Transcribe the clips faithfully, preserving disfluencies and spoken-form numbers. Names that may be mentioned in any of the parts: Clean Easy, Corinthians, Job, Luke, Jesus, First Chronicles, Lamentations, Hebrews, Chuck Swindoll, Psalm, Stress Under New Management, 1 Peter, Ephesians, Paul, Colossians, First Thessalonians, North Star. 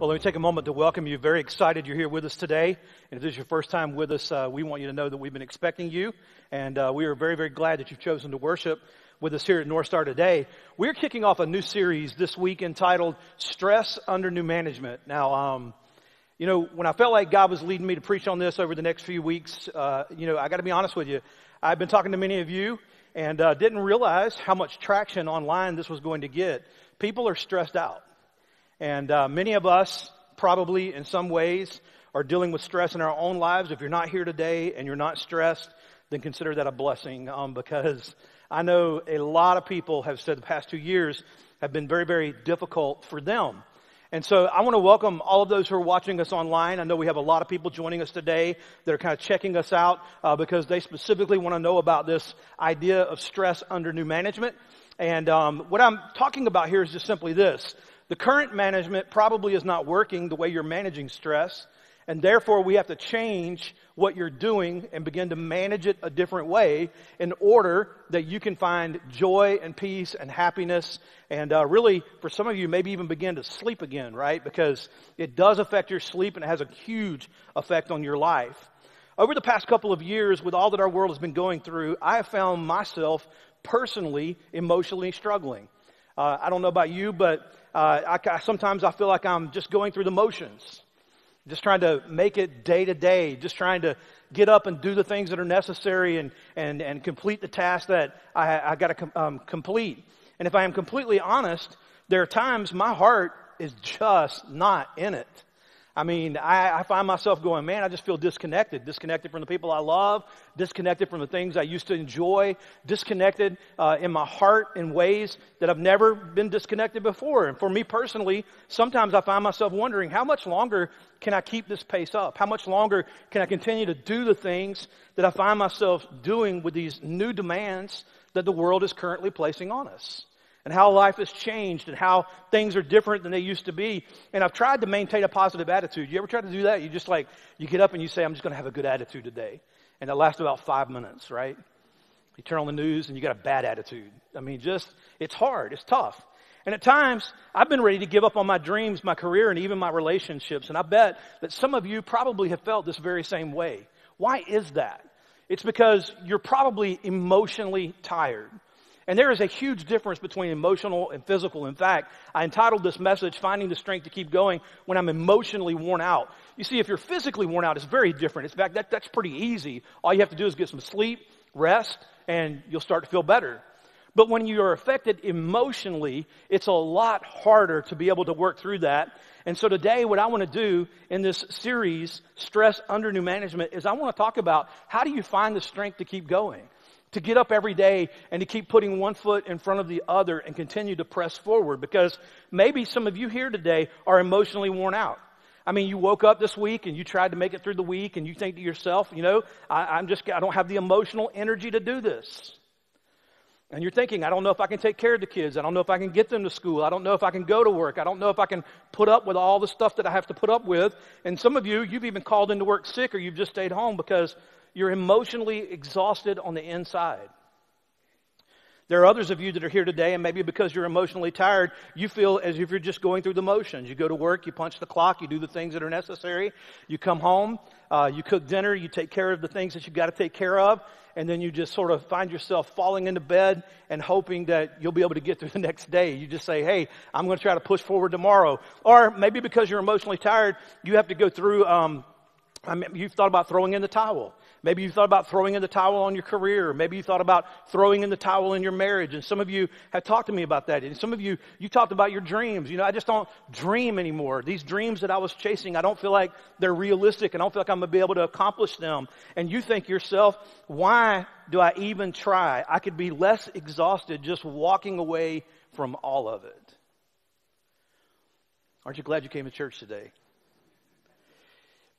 Well, let me take a moment to welcome you. Very excited you're here with us today. And if this is your first time with us, uh, we want you to know that we've been expecting you. And uh, we are very, very glad that you've chosen to worship with us here at North Star today. We're kicking off a new series this week entitled Stress Under New Management. Now, um, you know, when I felt like God was leading me to preach on this over the next few weeks, uh, you know, I got to be honest with you. I've been talking to many of you and uh, didn't realize how much traction online this was going to get. People are stressed out. And uh, many of us probably in some ways are dealing with stress in our own lives. If you're not here today and you're not stressed, then consider that a blessing um, because I know a lot of people have said the past two years have been very, very difficult for them. And so I want to welcome all of those who are watching us online. I know we have a lot of people joining us today that are kind of checking us out uh, because they specifically want to know about this idea of stress under new management. And um, what I'm talking about here is just simply this. The current management probably is not working the way you're managing stress, and therefore we have to change what you're doing and begin to manage it a different way in order that you can find joy and peace and happiness and uh, really, for some of you, maybe even begin to sleep again, right? Because it does affect your sleep and it has a huge effect on your life. Over the past couple of years, with all that our world has been going through, I have found myself personally emotionally struggling. Uh, I don't know about you, but uh, I, I, sometimes I feel like I'm just going through the motions, just trying to make it day to day, just trying to get up and do the things that are necessary and and, and complete the tasks that I, I got to com- um, complete. And if I am completely honest, there are times my heart is just not in it. I mean, I, I find myself going, man, I just feel disconnected, disconnected from the people I love, disconnected from the things I used to enjoy, disconnected uh, in my heart in ways that I've never been disconnected before. And for me personally, sometimes I find myself wondering, how much longer can I keep this pace up? How much longer can I continue to do the things that I find myself doing with these new demands that the world is currently placing on us? And how life has changed and how things are different than they used to be. And I've tried to maintain a positive attitude. You ever try to do that? You just like, you get up and you say, I'm just going to have a good attitude today. And it lasts about five minutes, right? You turn on the news and you got a bad attitude. I mean, just, it's hard. It's tough. And at times, I've been ready to give up on my dreams, my career, and even my relationships. And I bet that some of you probably have felt this very same way. Why is that? It's because you're probably emotionally tired. And there is a huge difference between emotional and physical. In fact, I entitled this message, Finding the Strength to Keep Going, when I'm emotionally worn out. You see, if you're physically worn out, it's very different. In fact, that, that's pretty easy. All you have to do is get some sleep, rest, and you'll start to feel better. But when you are affected emotionally, it's a lot harder to be able to work through that. And so today, what I want to do in this series, Stress Under New Management, is I want to talk about how do you find the strength to keep going? To get up every day and to keep putting one foot in front of the other and continue to press forward, because maybe some of you here today are emotionally worn out. I mean, you woke up this week and you tried to make it through the week and you think to yourself, you know, I, I'm just, I don't have the emotional energy to do this. And you're thinking, I don't know if I can take care of the kids. I don't know if I can get them to school. I don't know if I can go to work. I don't know if I can put up with all the stuff that I have to put up with. And some of you, you've even called into work sick or you've just stayed home because you're emotionally exhausted on the inside. There are others of you that are here today, and maybe because you're emotionally tired, you feel as if you're just going through the motions. You go to work, you punch the clock, you do the things that are necessary. You come home, uh, you cook dinner, you take care of the things that you've got to take care of, and then you just sort of find yourself falling into bed and hoping that you'll be able to get through the next day. You just say, hey, I'm going to try to push forward tomorrow. Or maybe because you're emotionally tired, you have to go through, um, I mean, you've thought about throwing in the towel. Maybe you thought about throwing in the towel on your career. Maybe you thought about throwing in the towel in your marriage. And some of you have talked to me about that. And some of you, you talked about your dreams. You know, I just don't dream anymore. These dreams that I was chasing, I don't feel like they're realistic. And I don't feel like I'm going to be able to accomplish them. And you think yourself, why do I even try? I could be less exhausted just walking away from all of it. Aren't you glad you came to church today?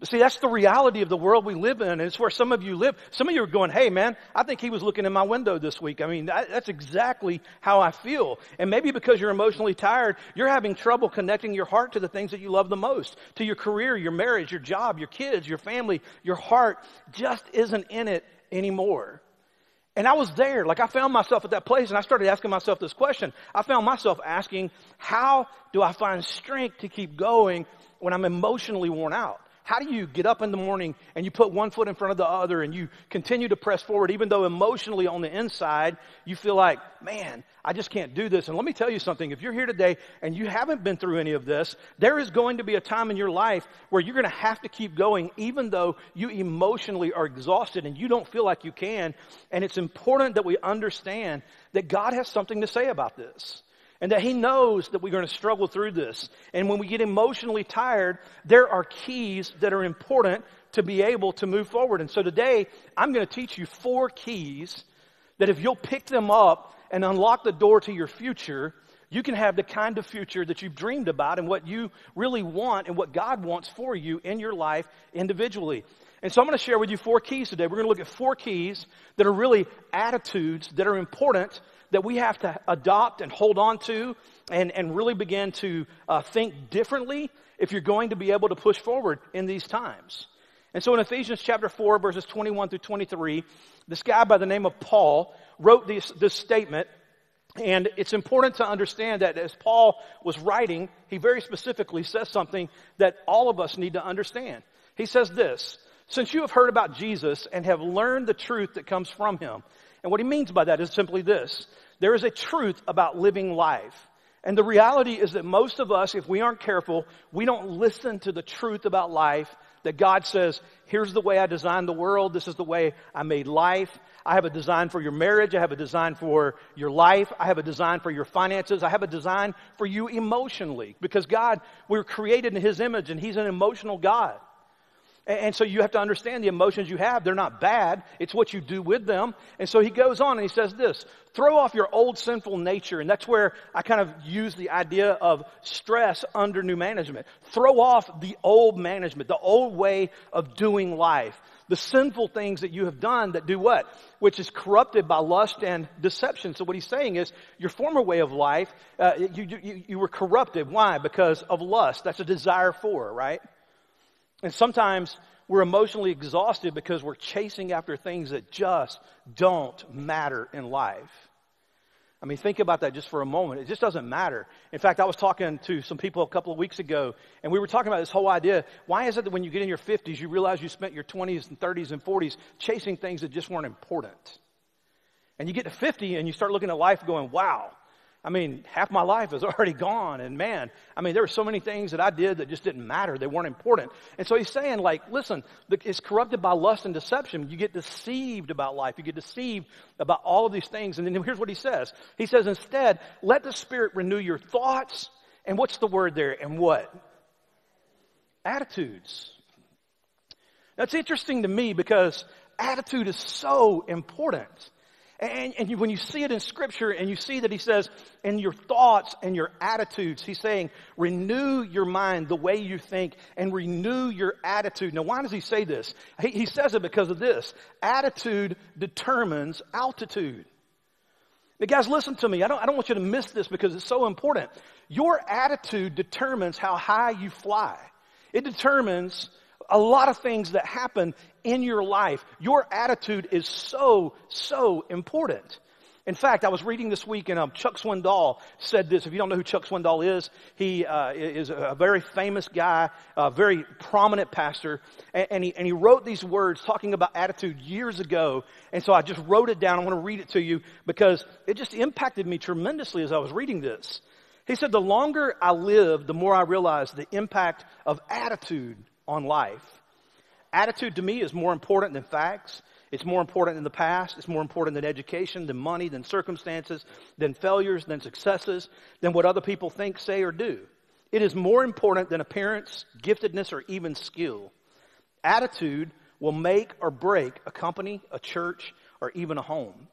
See, that's the reality of the world we live in, and it's where some of you live. Some of you are going, hey, man, I think he was looking in my window this week. I mean, I, that's exactly how I feel. And maybe because you're emotionally tired, you're having trouble connecting your heart to the things that you love the most, to your career, your marriage, your job, your kids, your family. Your heart just isn't in it anymore. And I was there, like I found myself at that place, and I started asking myself this question. I found myself asking, how do I find strength to keep going when I'm emotionally worn out? How do you get up in the morning and you put one foot in front of the other and you continue to press forward, even though emotionally on the inside you feel like, man, I just can't do this. And let me tell you something. If you're here today and you haven't been through any of this, there is going to be a time in your life where you're going to have to keep going, even though you emotionally are exhausted and you don't feel like you can. And it's important that we understand that God has something to say about this. And that he knows that we're going to struggle through this. And when we get emotionally tired, there are keys that are important to be able to move forward. And so today, I'm going to teach you four keys that if you'll pick them up and unlock the door to your future, you can have the kind of future that you've dreamed about and what you really want and what God wants for you in your life individually. And so I'm going to share with you four keys today. We're going to look at four keys that are really attitudes that are important that we have to adopt and hold on to and, and really begin to uh, think differently if you're going to be able to push forward in these times. And so in Ephesians chapter four, verses twenty-one through twenty-three, this guy by the name of Paul wrote this, this statement, and it's important to understand that as Paul was writing, he very specifically says something that all of us need to understand. He says this, "Since you have heard about Jesus and have learned the truth that comes from him." And what he means by that is simply this. There is a truth about living life. And the reality is that most of us, if we aren't careful, we don't listen to the truth about life that God says, here's the way I designed the world. This is the way I made life. I have a design for your marriage. I have a design for your life. I have a design for your finances. I have a design for you emotionally. Because God, we were created in his image, and he's an emotional God. And so you have to understand the emotions you have. They're not bad. It's what you do with them. And so he goes on and he says this, throw off your old sinful nature. And that's where I kind of use the idea of stress under new management. Throw off the old management, the old way of doing life, the sinful things that you have done that do what? Which is corrupted by lust and deception. So what he's saying is your former way of life, uh, you, you, you were corrupted. Why? Because of lust. That's a desire for, right? And sometimes we're emotionally exhausted because we're chasing after things that just don't matter in life. I mean, think about that just for a moment. It just doesn't matter. In fact, I was talking to some people a couple of weeks ago, and we were talking about this whole idea. Why is it that when you get in your fifties, you realize you spent your twenties and thirties and forties chasing things that just weren't important? And you get to fifty, and you start looking at life going, wow. I mean, half my life is already gone, and man, I mean, there were so many things that I did that just didn't matter. They weren't important. And so he's saying, like, listen, it's corrupted by lust and deception. You get deceived about life. You get deceived about all of these things. And then here's what he says. He says, instead, let the Spirit renew your thoughts. And what's the word there? And what? Attitudes. That's interesting to me because attitude is so important. And, and you, when you see it in Scripture and you see that he says, in your thoughts and your attitudes, he's saying, renew your mind the way you think and renew your attitude. Now, why does he say this? He, he says it because of this. Attitude determines altitude. Now, guys, listen to me. I don't, I don't want you to miss this because it's so important. Your attitude determines how high you fly. It determines a lot of things that happen in your life. Your attitude is so, so important. In fact, I was reading this week, and um, Chuck Swindoll said this. If you don't know who Chuck Swindoll is, he uh, is a very famous guy, a very prominent pastor, and, and, he, and he wrote these words talking about attitude years ago, and so I just wrote it down. I want to read it to you because it just impacted me tremendously as I was reading this. He said, the longer I live, the more I realize the impact of attitude on life. Attitude to me is more important than facts. It's more important than the past. It's more important than education, than money, than circumstances, than failures, than successes, than what other people think, say, or do. It is more important than appearance, giftedness, or even skill. Attitude will make or break a company, a church, or even a home.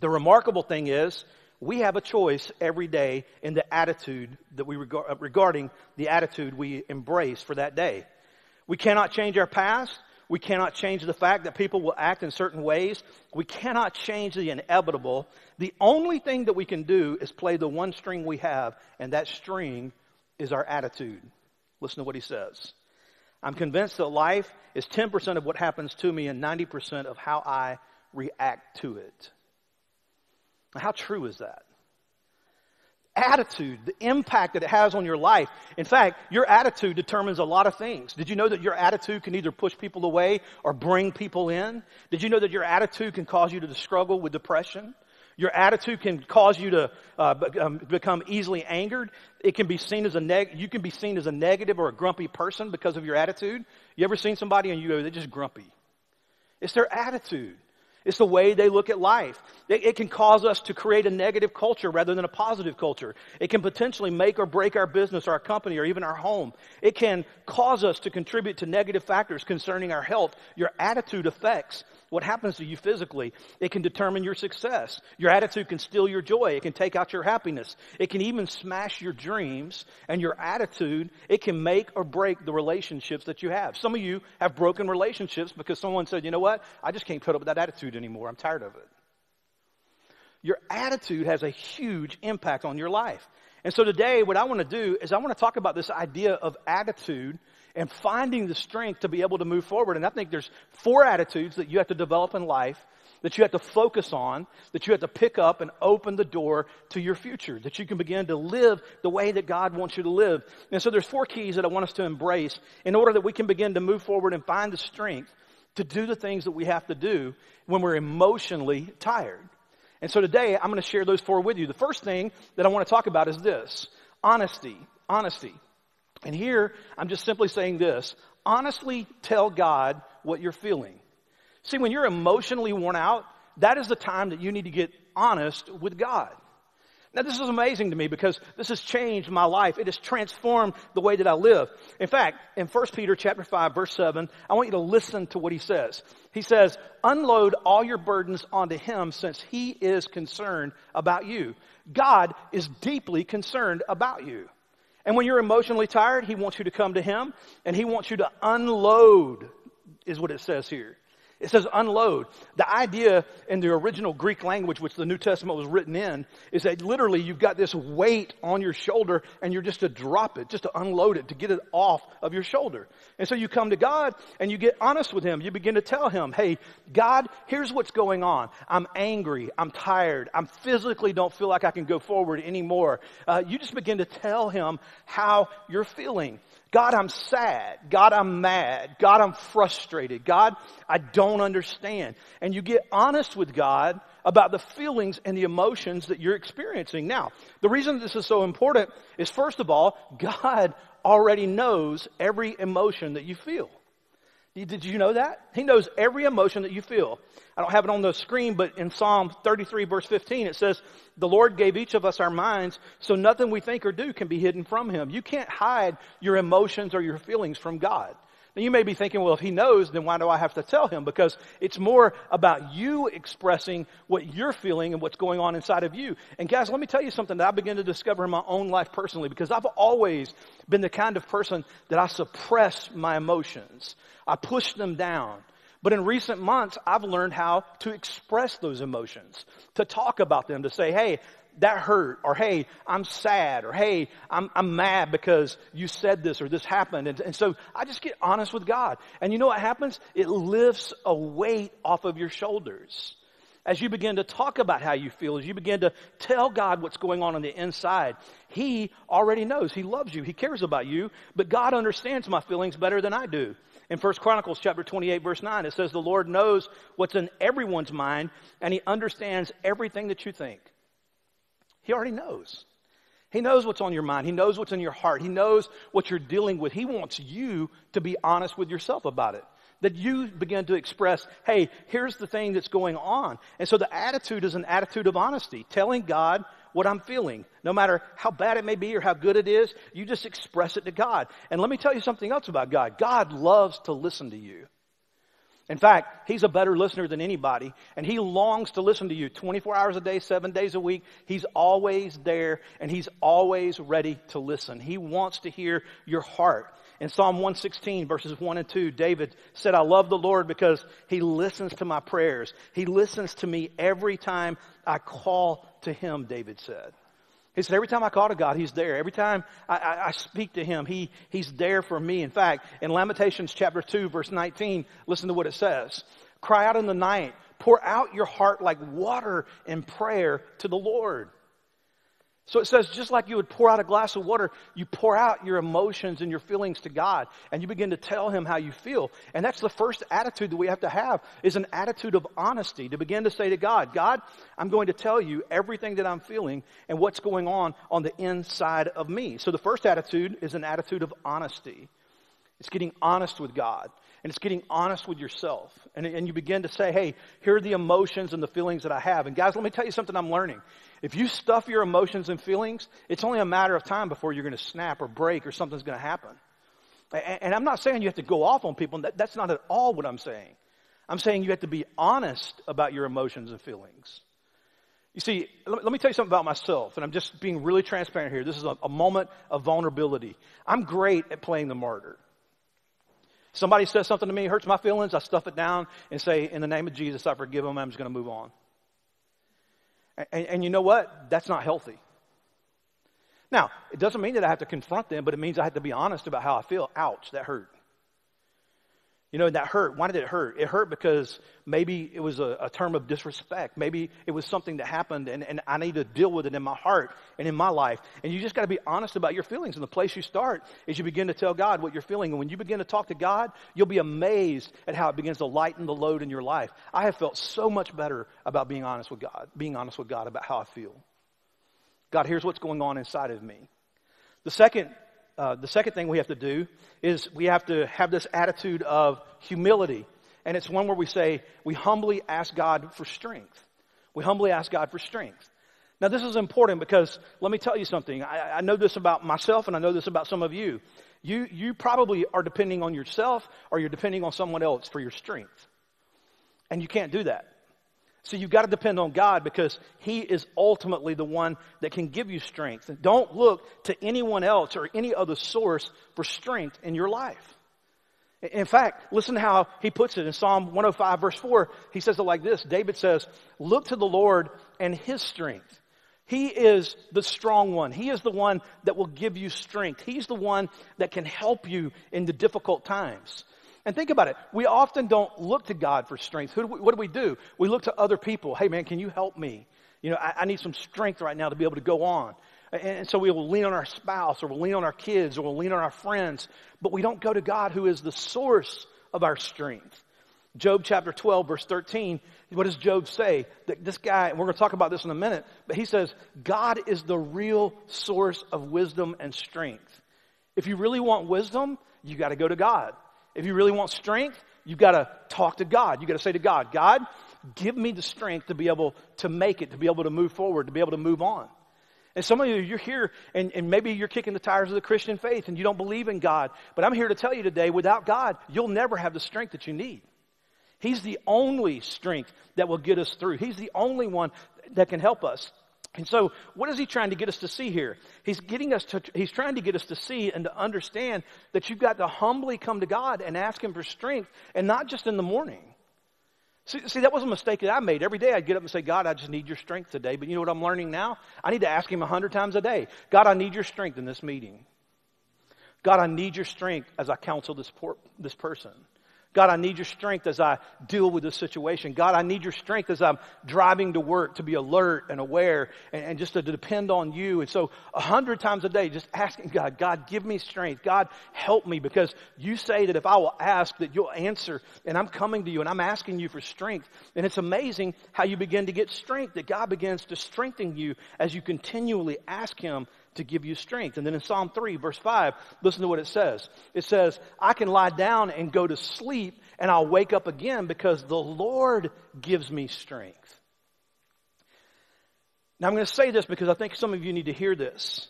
The remarkable thing is we have a choice every day in the attitude that we regard, regarding the attitude we embrace for that day. We cannot change our past. We cannot change the fact that people will act in certain ways. We cannot change the inevitable. The only thing that we can do is play the one string we have, and that string is our attitude. Listen to what he says. I'm convinced that life is ten percent of what happens to me and ninety percent of how I react to it. How true is that? Attitude, the impact that it has on your life. In fact, your attitude determines a lot of things. Did you know that your attitude can either push people away or bring people in? Did you know that your attitude can cause you to struggle with depression? Your attitude can cause you to uh, become easily angered. It can be seen as a neg- you can be seen as a negative or a grumpy person because of your attitude. You ever seen somebody and you go, they're just grumpy? It's their attitude. It's the way they look at life. It, it can cause us to create a negative culture rather than a positive culture. It can potentially make or break our business, or our company, or even our home. It can cause us to contribute to negative factors concerning our health. Your attitude affects what happens to you physically. It can determine your success. Your attitude can steal your joy. It can take out your happiness. It can even smash your dreams. And your attitude, it can make or break the relationships that you have. Some of you have broken relationships because someone said, you know what, I just can't put up with that attitude anymore. I'm tired of it. Your attitude has a huge impact on your life. And so today, what I want to do is I want to talk about this idea of attitude and finding the strength to be able to move forward. And I think there's four attitudes that you have to develop in life, that you have to focus on, that you have to pick up and open the door to your future, that you can begin to live the way that God wants you to live. And so there's four keys that I want us to embrace in order that we can begin to move forward and find the strength to do the things that we have to do when we're emotionally tired. And so today, I'm going to share those four with you. The first thing that I want to talk about is this: honesty, honesty. And here, I'm just simply saying this: honestly tell God what you're feeling. See, when you're emotionally worn out, that is the time that you need to get honest with God. Now, this is amazing to me because this has changed my life. It has transformed the way that I live. In fact, in First Peter chapter five, verse seven, I want you to listen to what he says. He says, unload all your burdens onto him, since he is concerned about you. God is deeply concerned about you. And when you're emotionally tired, he wants you to come to him, and he wants you to unload, is what it says here. It says unload. The idea in the original Greek language, which the New Testament was written in, is that literally you've got this weight on your shoulder and you're just to drop it, just to unload it, to get it off of your shoulder. And so you come to God and you get honest with him. You begin to tell him, hey, God, here's what's going on. I'm angry. I'm tired. I physically don't feel like I can go forward anymore. Uh, you just begin to tell him how you're feeling. God, I'm sad. God, I'm mad. God, I'm frustrated. God, I don't understand. And you get honest with God about the feelings and the emotions that you're experiencing. Now, the reason this is so important is, first of all, God already knows every emotion that you feel. Did you know that? He knows every emotion that you feel. I don't have it on the screen, but in Psalm thirty-three, verse fifteen, it says, the Lord gave each of us our minds, so nothing we think or do can be hidden from him. You can't hide your emotions or your feelings from God. Now, you may be thinking, well, if he knows, then why do I have to tell him? Because it's more about you expressing what you're feeling and what's going on inside of you. And guys, let me tell you something that I began to discover in my own life personally, because I've always been the kind of person that I suppress my emotions. I push them down. But in recent months, I've learned how to express those emotions, to talk about them, to say, hey, that hurt, or hey, I'm sad, or hey, I'm, I'm mad because you said this or this happened. And, and so I just get honest with God. And you know what happens? It lifts a weight off of your shoulders. As you begin to talk about how you feel, as you begin to tell God what's going on on the inside, he already knows. He loves you. He cares about you. But God understands my feelings better than I do. In First Chronicles chapter twenty-eight, verse nine, it says, the Lord knows what's in everyone's mind, and he understands everything that you think. He already knows. He knows what's on your mind. He knows what's in your heart. He knows what you're dealing with. He wants you to be honest with yourself about it, that you begin to express, hey, here's the thing that's going on. And so the attitude is an attitude of honesty, telling God what I'm feeling. No matter how bad it may be or how good it is, you just express it to God. And let me tell you something else about God. God loves to listen to you. In fact, he's a better listener than anybody, and he longs to listen to you twenty-four hours a day, seven days a week. He's always there, and he's always ready to listen. He wants to hear your heart. In Psalm one sixteen, verses one and two, David said, I love the Lord because he listens to my prayers. He listens to me every time I call to him, David said. He said, every time I call to God, he's there. Every time I, I, I speak to him, he, he's there for me. In fact, in Lamentations chapter two, verse nineteen, listen to what it says. Cry out in the night. Pour out your heart like water in prayer to the Lord. So it says, just like you would pour out a glass of water, you pour out your emotions and your feelings to God, and you begin to tell him how you feel. And that's the first attitude that we have to have, is an attitude of honesty, to begin to say to God, God, I'm going to tell you everything that I'm feeling and what's going on on the inside of me. So the first attitude is an attitude of honesty. It's getting honest with God, and it's getting honest with yourself. And, and you begin to say, hey, here are the emotions and the feelings that I have. And guys, let me tell you something I'm learning. If you stuff your emotions and feelings, it's only a matter of time before you're going to snap or break or something's going to happen. And, and I'm not saying you have to go off on people. That, that's not at all what I'm saying. I'm saying you have to be honest about your emotions and feelings. You see, let me tell you something about myself, and I'm just being really transparent here. This is a, a moment of vulnerability. I'm great at playing the martyr. Somebody says something to me, hurts my feelings, I stuff it down and say, in the name of Jesus, I forgive them, I'm just going to move on. And, and you know what? That's not healthy. Now, it doesn't mean that I have to confront them, but it means I have to be honest about how I feel. Ouch, that hurt. You know, that hurt, why did it hurt? It hurt because maybe it was a, a term of disrespect. Maybe it was something that happened, and, and I need to deal with it in my heart and in my life. And you just got to be honest about your feelings. And the place you start is you begin to tell God what you're feeling. And when you begin to talk to God, you'll be amazed at how it begins to lighten the load in your life. I have felt so much better about being honest with God, being honest with God about how I feel. God, here's what's going on inside of me. The second Uh, the second thing we have to do is we have to have this attitude of humility. And it's one where we say, we humbly ask God for strength. We humbly ask God for strength. Now, this is important because let me tell you something. I, I know this about myself, and I know this about some of you. You you probably are depending on yourself, or you're depending on someone else for your strength. And you can't do that. So you've got to depend on God, because he is ultimately the one that can give you strength. And don't look to anyone else or any other source for strength in your life. In fact, listen to how he puts it in Psalm one oh five, verse four. He says it like this. David says, look to the Lord and his strength. He is the strong one. He is the one that will give you strength. He's the one that can help you in the difficult times. And think about it. We often don't look to God for strength. Who do we, what do we do? We look to other people. Hey, man, can you help me? You know, I, I need some strength right now to be able to go on. And, and so we will lean on our spouse, or we'll lean on our kids, or we'll lean on our friends. But we don't go to God, who is the source of our strength. Job chapter twelve, verse thirteen, what does Job say? That this guy, and we're going to talk about this in a minute, but he says, God is the real source of wisdom and strength. If you really want wisdom, you got to go to God. If you really want strength, you've got to talk to God. You've got to say to God, God, give me the strength to be able to make it, to be able to move forward, to be able to move on. And some of you, you're here, and, and maybe you're kicking the tires of the Christian faith, and you don't believe in God. But I'm here to tell you today, without God, you'll never have the strength that you need. He's the only strength that will get us through. He's the only one that can help us. And so what is he trying to get us to see here? He's getting us to, he's trying to get us to see and to understand that you've got to humbly come to God and ask him for strength, and not just in the morning. See, see, that was a mistake that I made. Every day I'd get up and say, God, I just need your strength today. But you know what I'm learning now? I need to ask him a hundred times a day. God, I need your strength in this meeting. God, I need your strength as I counsel this poor, this person. God, I need your strength as I deal with this situation. God, I need your strength as I'm driving to work, to be alert and aware, and, and just to depend on you. And so a hundred times a day, just asking God, God, give me strength. God, help me, because you say that if I will ask, that you'll answer. And I'm coming to you, and I'm asking you for strength. And it's amazing how you begin to get strength, that God begins to strengthen you as you continually ask him to give you strength. And then in Psalm three, verse five, listen to what it says. It says, I can lie down and go to sleep, and I'll wake up again, because the Lord gives me strength. Now, I'm going to say this because I think some of you need to hear this.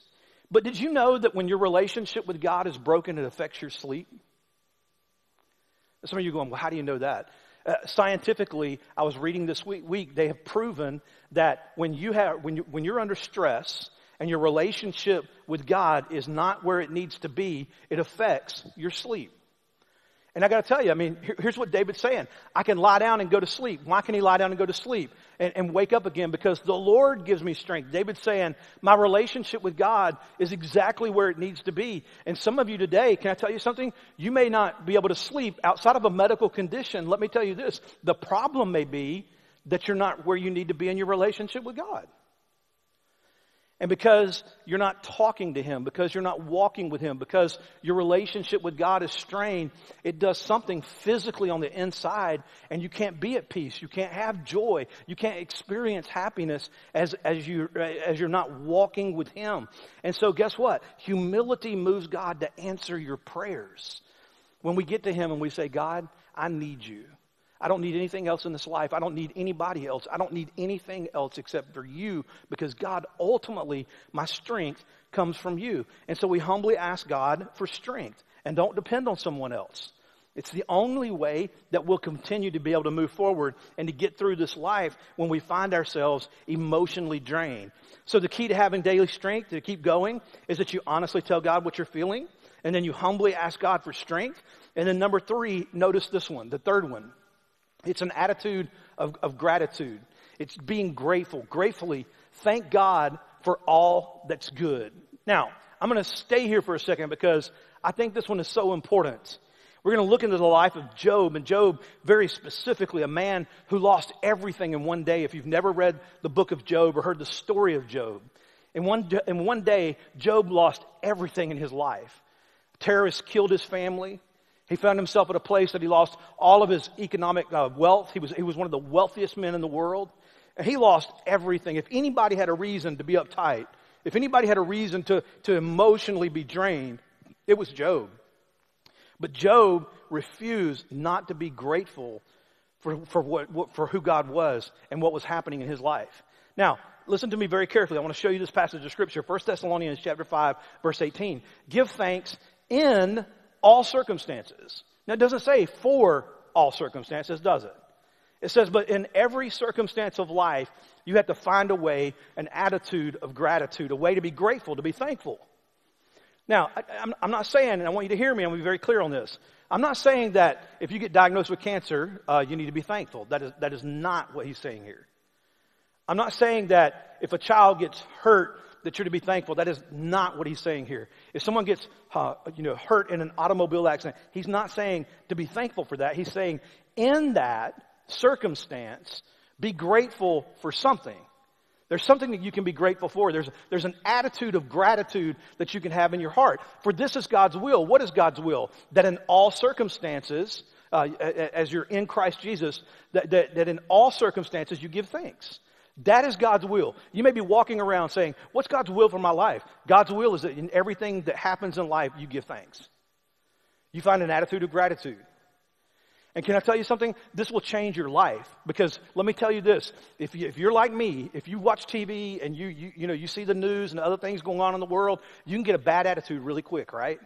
But did you know that when your relationship with God is broken, it affects your sleep? And some of you are going, well, how do you know that? Uh, scientifically, I was reading this week, week, they have proven that when you have, when you, when you're under stress, and your relationship with God is not where it needs to be, it affects your sleep. And I got to tell you, I mean, here, here's what David's saying. I can lie down and go to sleep. Why can he lie down and go to sleep and, and wake up again? Because the Lord gives me strength. David's saying, my relationship with God is exactly where it needs to be. And some of you today, can I tell you something? You may not be able to sleep outside of a medical condition. Let me tell you this. The problem may be that you're not where you need to be in your relationship with God. And because you're not talking to Him, because you're not walking with Him, because your relationship with God is strained, it does something physically on the inside, and you can't be at peace. You can't have joy. You can't experience happiness as, as, you, as you're not walking with Him. And so guess what? Humility moves God to answer your prayers. When we get to Him and we say, God, I need you. I don't need anything else in this life. I don't need anybody else. I don't need anything else except for you, because God, ultimately, my strength comes from you. And so we humbly ask God for strength and don't depend on someone else. It's the only way that we'll continue to be able to move forward and to get through this life when we find ourselves emotionally drained. So the key to having daily strength, to keep going, is that you honestly tell God what you're feeling, and then you humbly ask God for strength. And then number three, notice this one, the third one. It's an attitude of, of gratitude. It's being grateful. Gratefully, thank God for all that's good. Now, I'm going to stay here for a second because I think this one is so important. We're going to look into the life of Job, and Job, very specifically, a man who lost everything in one day. If you've never read the book of Job or heard the story of Job, in one, in one day, Job lost everything in his life. Terrorists killed his family. He found himself at a place that he lost all of his economic uh, wealth. He was, he was one of the wealthiest men in the world. And he lost everything. If anybody had a reason to be uptight, if anybody had a reason to, to emotionally be drained, it was Job. But Job refused not to be grateful for, for, what, what, for who God was and what was happening in his life. Now, listen to me very carefully. I want to show you this passage of Scripture. First Thessalonians chapter five, verse eighteen. Give thanks in all circumstances. Now, it doesn't say for all circumstances, does it? It says, but in every circumstance of life, you have to find a way, an attitude of gratitude, a way to be grateful, to be thankful. Now, I, I'm, I'm not saying, and I want you to hear me, I'm going to be very clear on this. I'm not saying that if you get diagnosed with cancer, uh, you need to be thankful. That is, that is not what he's saying here. I'm not saying that if a child gets hurt, that you're to be thankful. That is not what he's saying here. If someone gets uh, you know, hurt in an automobile accident, he's not saying to be thankful for that. He's saying in that circumstance, be grateful for something. There's something that you can be grateful for. There's, there's an attitude of gratitude that you can have in your heart. For this is God's will. What is God's will? That in all circumstances, uh, as you're in Christ Jesus, that, that, that in all circumstances you give thanks. That is God's will. You may be walking around saying, what's God's will for my life? God's will is that in everything that happens in life, you give thanks. You find an attitude of gratitude. And can I tell you something? This will change your life, because let me tell you this. If, you, if you're like me, if you watch T V and you, you, you, know, you see the news and other things going on in the world, you can get a bad attitude really quick, right?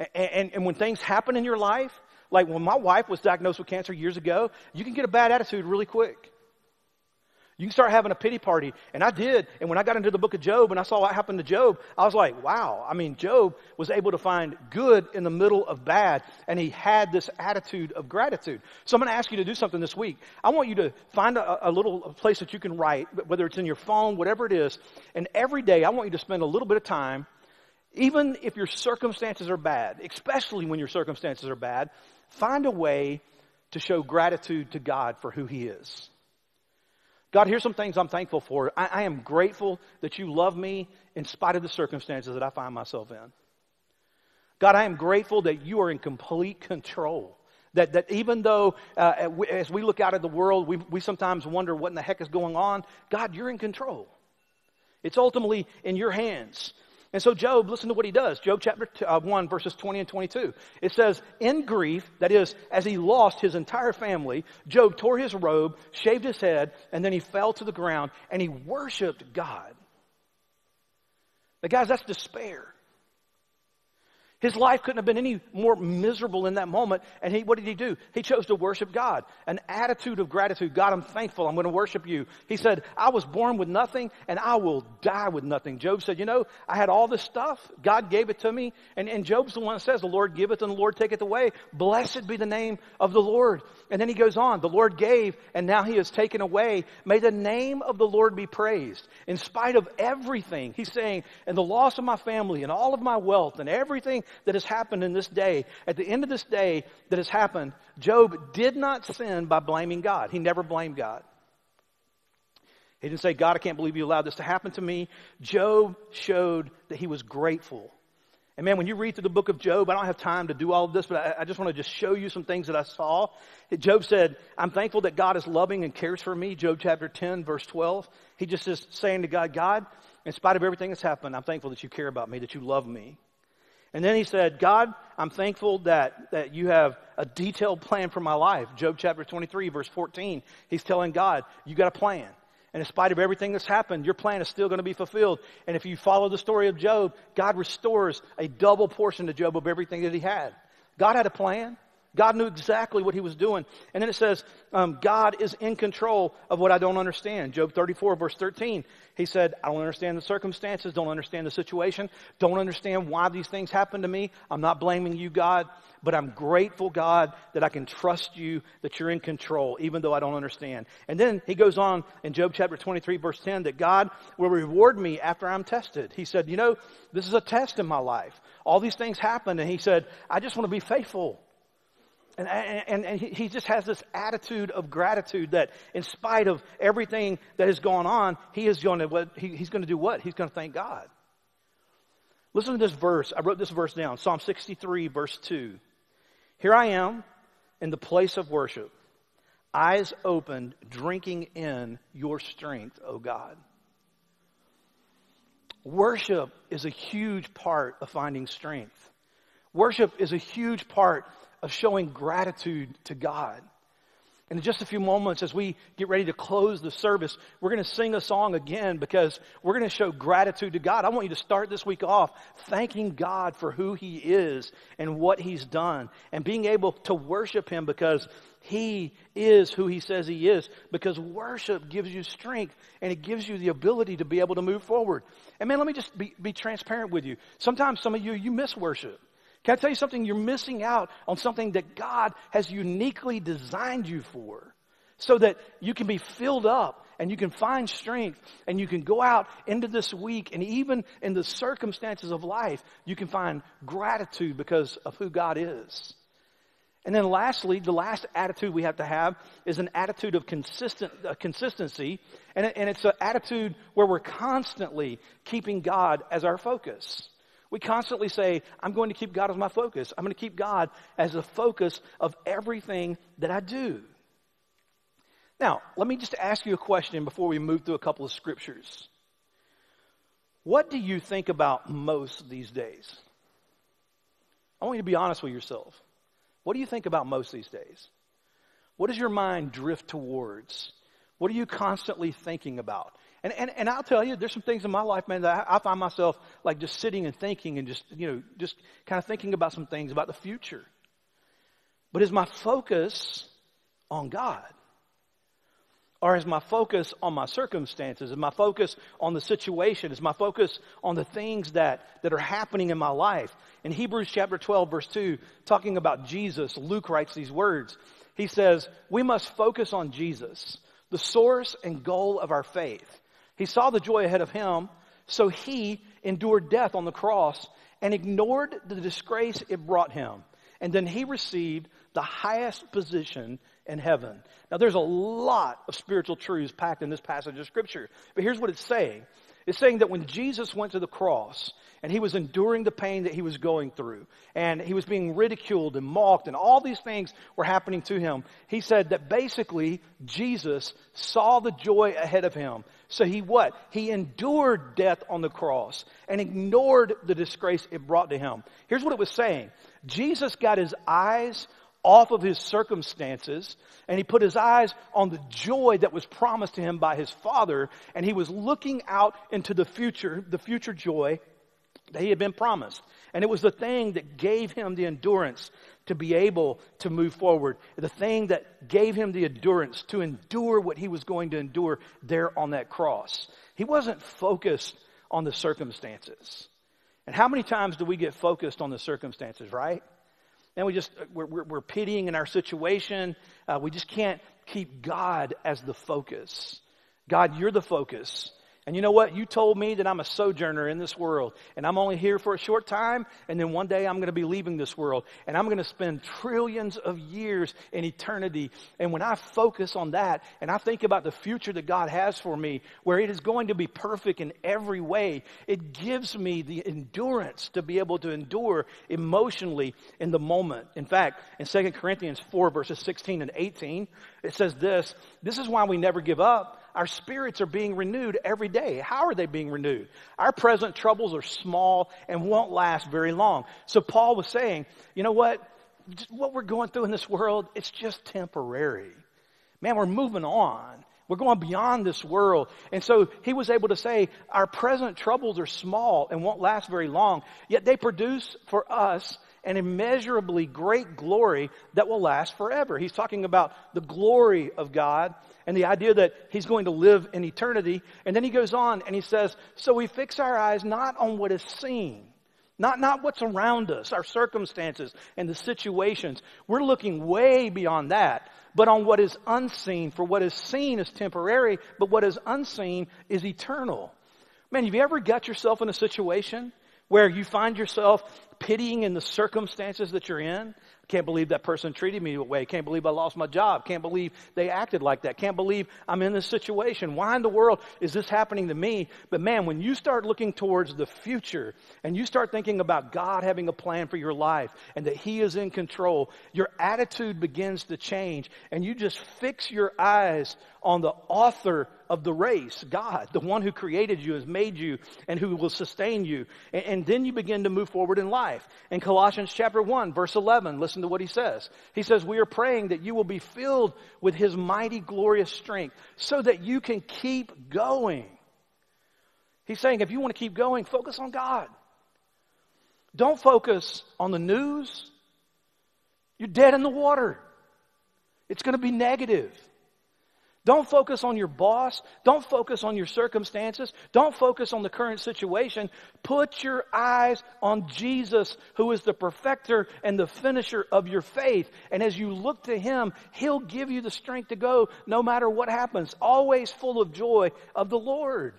And, and, and when things happen in your life, like when my wife was diagnosed with cancer years ago, you can get a bad attitude really quick. You can start having a pity party, and I did. And when I got into the book of Job and I saw what happened to Job, I was like, wow. I mean, Job was able to find good in the middle of bad, and he had this attitude of gratitude. So I'm going to ask you to do something this week. I want you to find a, a little place that you can write, whether it's in your phone, whatever it is, and every day I want you to spend a little bit of time, even if your circumstances are bad, especially when your circumstances are bad, find a way to show gratitude to God for who He is. God, here's some things I'm thankful for. I, I am grateful that you love me in spite of the circumstances that I find myself in. God, I am grateful that you are in complete control. That that even though uh, as we look out at the world, we, we sometimes wonder what in the heck is going on. God, you're in control. It's ultimately in your hands. And so Job, listen to what he does. Job chapter one, verses twenty and twenty-two. It says, in grief, that is, as he lost his entire family, Job tore his robe, shaved his head, and then he fell to the ground, and he worshiped God. Now, guys, that's despair. His life couldn't have been any more miserable in that moment. And he, what did he do? He chose to worship God. An attitude of gratitude. God, I'm thankful. I'm going to worship you. He said, I was born with nothing and I will die with nothing. Job said, you know, I had all this stuff. God gave it to me. And, and Job's the one that says, the Lord giveth and the Lord taketh away. Blessed be the name of the Lord. And then he goes on, the Lord gave and now he has taken away. May the name of the Lord be praised. In spite of everything, he's saying, and the loss of my family and all of my wealth and everything that has happened in this day, at the end of this day that has happened, Job did not sin by blaming God. He never blamed God. He didn't say, God, I can't believe you allowed this to happen to me. Job showed that he was grateful. And man, when you read through the book of Job, I don't have time to do all of this, but I, I just want to just show you some things that I saw. Job said, I'm thankful that God is loving and cares for me. Job chapter ten, verse twelve. He just is saying to God, God, in spite of everything that's happened, I'm thankful that you care about me, that you love me. And then he said, God, I'm thankful that, that you have a detailed plan for my life. Job chapter twenty-three, verse fourteen. He's telling God, you got a plan. And in spite of everything that's happened, your plan is still going to be fulfilled. And if you follow the story of Job, God restores a double portion to Job of everything that he had. God had a plan. God knew exactly what he was doing. And then it says, um, God is in control of what I don't understand. Job thirty-four, verse thirteen, he said, I don't understand the circumstances, don't understand the situation, don't understand why these things happened to me. I'm not blaming you, God, but I'm grateful, God, that I can trust you, that you're in control, even though I don't understand. And then he goes on in Job chapter twenty-three, verse ten, that God will reward me after I'm tested. He said, you know, this is a test in my life. All these things happened, and he said, I just want to be faithful. And, and and he just has this attitude of gratitude that in spite of everything that has gone on, he is going to what he, he's going to do what? He's going to thank God. Listen to this verse. I wrote this verse down. Psalm sixty-three, verse two. Here I am in the place of worship, eyes opened, drinking in your strength, O God. Worship is a huge part of finding strength. Worship is a huge part of showing gratitude to God. And in just a few moments, as we get ready to close the service, we're going to sing a song again because we're going to show gratitude to God. I want you to start this week off thanking God for who he is and what he's done and being able to worship him because he is who he says he is, because worship gives you strength and it gives you the ability to be able to move forward. And man, let me just be, be transparent with you. Sometimes some of you, you miss worship. Can I tell you something? You're missing out on something that God has uniquely designed you for, so that you can be filled up and you can find strength and you can go out into this week, and even in the circumstances of life, you can find gratitude because of who God is. And then lastly, the last attitude we have to have is an attitude of consistent uh, consistency, and, and it's an attitude where we're constantly keeping God as our focus. We constantly say, I'm going to keep God as my focus. I'm going to keep God as the focus of everything that I do. Now, let me just ask you a question before we move through a couple of scriptures. What do you think about most these days? I want you to be honest with yourself. What do you think about most these days? What does your mind drift towards? What are you constantly thinking about? And, and and I'll tell you, there's some things in my life, man, that I, I find myself like just sitting and thinking and just, you know, just kind of thinking about some things about the future. But is my focus on God? Or is my focus on my circumstances? Is my focus on the situation? Is my focus on the things that, that are happening in my life? In Hebrews chapter twelve, verse two, talking about Jesus, Luke writes these words. He says, we must focus on Jesus, the source and goal of our faith. He saw the joy ahead of him, so he endured death on the cross and ignored the disgrace it brought him. And then he received the highest position in heaven. Now, there's a lot of spiritual truths packed in this passage of Scripture. But here's what it's saying. It's saying that when Jesus went to the cross and he was enduring the pain that he was going through, and he was being ridiculed and mocked, and all these things were happening to him, he said that basically Jesus saw the joy ahead of him. So he what? He endured death on the cross and ignored the disgrace it brought to him. Here's what it was saying. Jesus got his eyes off of his circumstances, and he put his eyes on the joy that was promised to him by his Father, and he was looking out into the future, the future joy that he had been promised. And it was the thing that gave him the endurance to be able to move forward, the thing that gave him the endurance to endure what he was going to endure there on that cross. He wasn't focused on the circumstances. And how many times do we get focused on the circumstances, right? And we just, we're, we're, we're pitying in our situation. Uh, we just can't keep God as the focus. God, you're the focus. And you know what? You told me that I'm a sojourner in this world, and I'm only here for a short time, and then one day I'm going to be leaving this world, and I'm going to spend trillions of years in eternity. And when I focus on that, and I think about the future that God has for me, where it is going to be perfect in every way, it gives me the endurance to be able to endure emotionally in the moment. In fact, in Second Corinthians four, verses sixteen and eighteen, it says this, this is why we never give up. Our spirits are being renewed every day. How are they being renewed? Our present troubles are small and won't last very long. So Paul was saying, you know what? What we're going through in this world, it's just temporary. Man, we're moving on. We're going beyond this world. And so he was able to say, our present troubles are small and won't last very long, yet they produce for us an immeasurably great glory that will last forever. He's talking about the glory of God and the idea that he's going to live in eternity. And then he goes on and he says, so we fix our eyes not on what is seen, not, not what's around us, our circumstances and the situations. We're looking way beyond that, but on what is unseen. For what is seen is temporary, but what is unseen is eternal. Man, have you ever got yourself in a situation where you find yourself pitying in the circumstances that you're in? I can't believe that person treated me that way. I can't believe I lost my job. Can't believe they acted like that. Can't believe I'm in this situation. Why in the world is this happening to me? But man, when you start looking towards the future and you start thinking about God having a plan for your life and that He is in control, your attitude begins to change and you just fix your eyes on the author of the race, God, the one who created you, has made you, and who will sustain you. And, and then you begin to move forward in life. In Colossians chapter one, verse eleven, listen to what he says. He says, we are praying that you will be filled with His mighty, glorious strength so that you can keep going. He's saying, if you want to keep going, focus on God. Don't focus on the news. You're dead in the water. It's going to be negative. Don't focus on your boss. Don't focus on your circumstances. Don't focus on the current situation. Put your eyes on Jesus, who is the perfecter and the finisher of your faith. And as you look to Him, He'll give you the strength to go no matter what happens, always full of joy of the Lord.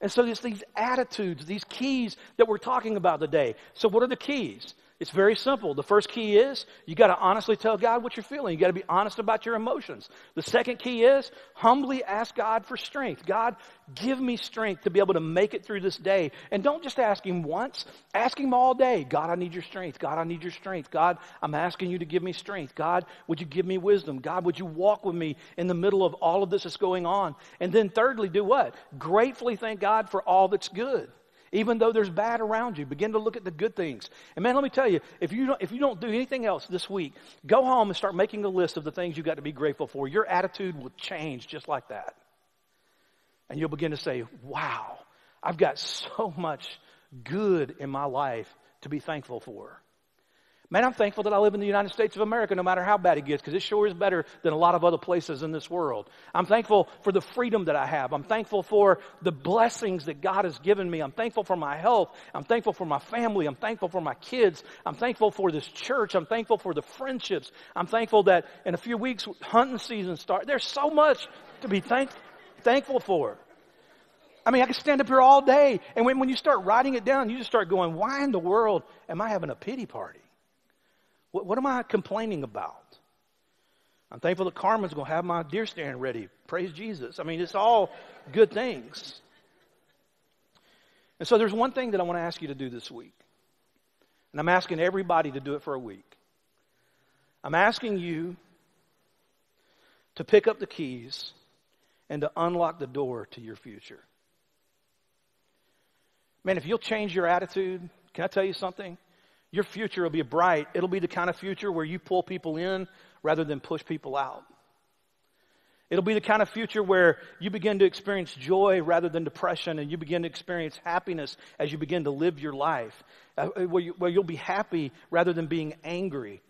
And so it's these attitudes, these keys that we're talking about today. So what are the keys? It's very simple. The first key is you got to honestly tell God what you're feeling. You got to be honest about your emotions. The second key is humbly ask God for strength. God, give me strength to be able to make it through this day. And don't just ask Him once. Ask Him all day. God, I need your strength. God, I need your strength. God, I'm asking you to give me strength. God, would you give me wisdom? God, would you walk with me in the middle of all of this that's going on? And then thirdly, do what? Gratefully thank God for all that's good. Even though there's bad around you, begin to look at the good things. And man, let me tell you, if you don't, if you don't do anything else this week, go home and start making a list of the things you've got to be grateful for. Your attitude will change just like that. And you'll begin to say, wow, I've got so much good in my life to be thankful for. Man, I'm thankful that I live in the United States of America no matter how bad it gets, because it sure is better than a lot of other places in this world. I'm thankful for the freedom that I have. I'm thankful for the blessings that God has given me. I'm thankful for my health. I'm thankful for my family. I'm thankful for my kids. I'm thankful for this church. I'm thankful for the friendships. I'm thankful that in a few weeks, hunting season starts. There's so much to be thank- thankful for. I mean, I could stand up here all day, and when, when you start writing it down, you just start going, why in the world am I having a pity party? What, what am I complaining about? I'm thankful that Carmen's going to have my deer stand ready. Praise Jesus. I mean, it's all good things. And so there's one thing that I want to ask you to do this week. And I'm asking everybody to do it for a week. I'm asking you to pick up the keys and to unlock the door to your future. Man, if you'll change your attitude, can I tell you something? Your future will be bright. It'll be the kind of future where you pull people in rather than push people out. It'll be the kind of future where you begin to experience joy rather than depression, and you begin to experience happiness as you begin to live your life, where, you, where you'll be happy rather than being angry.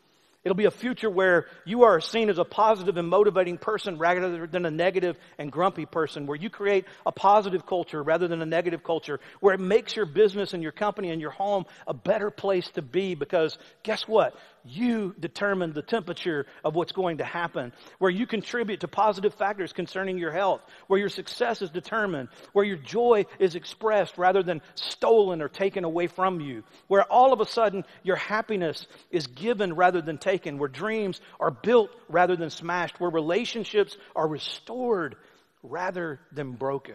It'll be a future where you are seen as a positive and motivating person rather than a negative and grumpy person, where you create a positive culture rather than a negative culture, where it makes your business and your company and your home a better place to be, because guess what? You determine the temperature of what's going to happen, where you contribute to positive factors concerning your health, where your success is determined, where your joy is expressed rather than stolen or taken away from you, where all of a sudden your happiness is given rather than taken, where dreams are built rather than smashed, where relationships are restored rather than broken.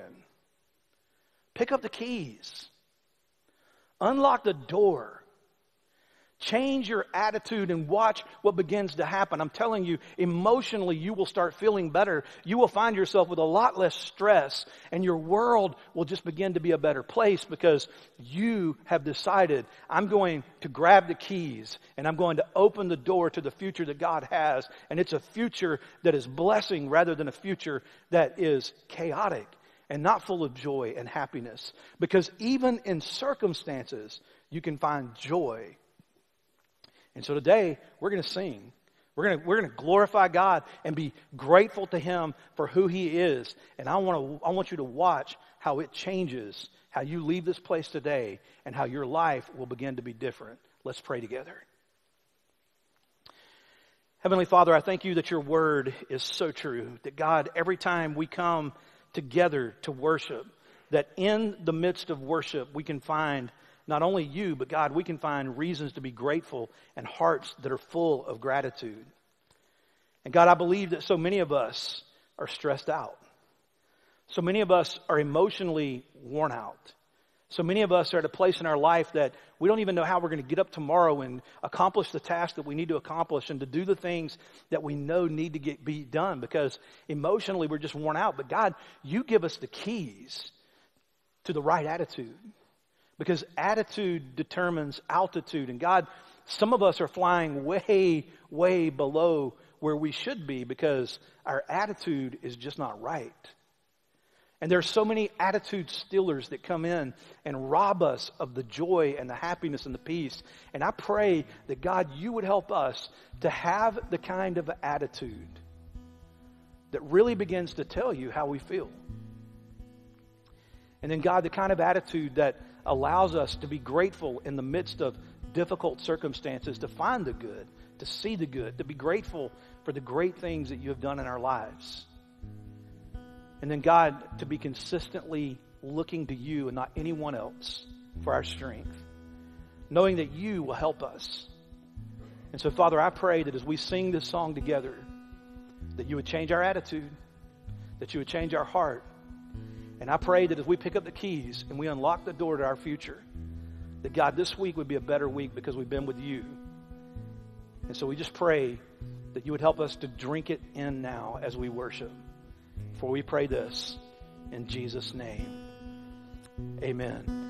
Pick up the keys. Unlock the door. Change your attitude and watch what begins to happen. I'm telling you, emotionally, you will start feeling better. You will find yourself with a lot less stress, and your world will just begin to be a better place because you have decided, I'm going to grab the keys, and I'm going to open the door to the future that God has, and it's a future that is blessing rather than a future that is chaotic and not full of joy and happiness. Because even in circumstances, you can find joy. And so today, we're going to sing. We're going to, we're going to glorify God and be grateful to Him for who He is. And I want to, I want you to watch how it changes, how you leave this place today, and how your life will begin to be different. Let's pray together. Heavenly Father, I thank you that your word is so true, that God, every time we come together to worship, that in the midst of worship, we can find not only you, but God, we can find reasons to be grateful and hearts that are full of gratitude. And God, I believe that so many of us are stressed out. So many of us are emotionally worn out. So many of us are at a place in our life that we don't even know how we're going to get up tomorrow and accomplish the task that we need to accomplish and to do the things that we know need to get be done because emotionally we're just worn out. But God, you give us the keys to the right attitude. Because attitude determines altitude. And God, some of us are flying way, way below where we should be because our attitude is just not right. And there are so many attitude stealers that come in and rob us of the joy and the happiness and the peace. And I pray that, God, you would help us to have the kind of attitude that really begins to tell you how we feel. And then, God, the kind of attitude that allows us to be grateful in the midst of difficult circumstances, to find the good, to see the good, to be grateful for the great things that you have done in our lives. And then, God, to be consistently looking to you and not anyone else for our strength, knowing that you will help us. And so, Father, I pray that as we sing this song together, that you would change our attitude, that you would change our heart. And I pray that as we pick up the keys and we unlock the door to our future, that, God, this week would be a better week because we've been with you. And so we just pray that you would help us to drink it in now as we worship. For we pray this in Jesus' name. Amen.